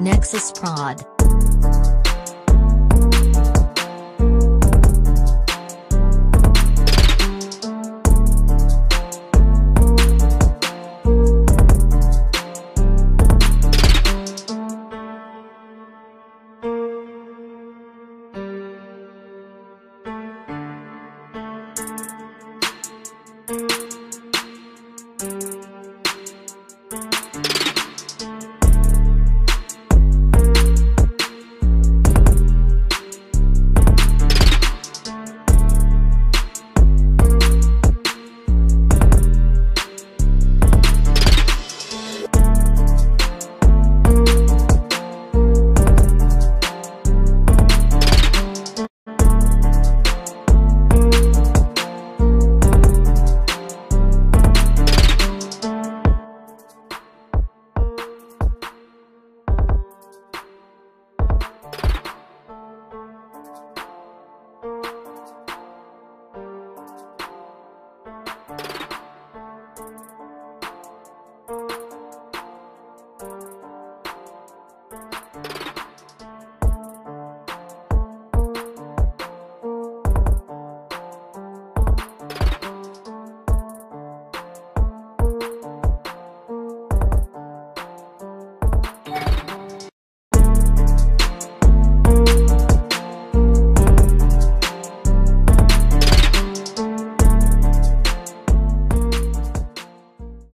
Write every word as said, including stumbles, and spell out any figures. Nexus Prod.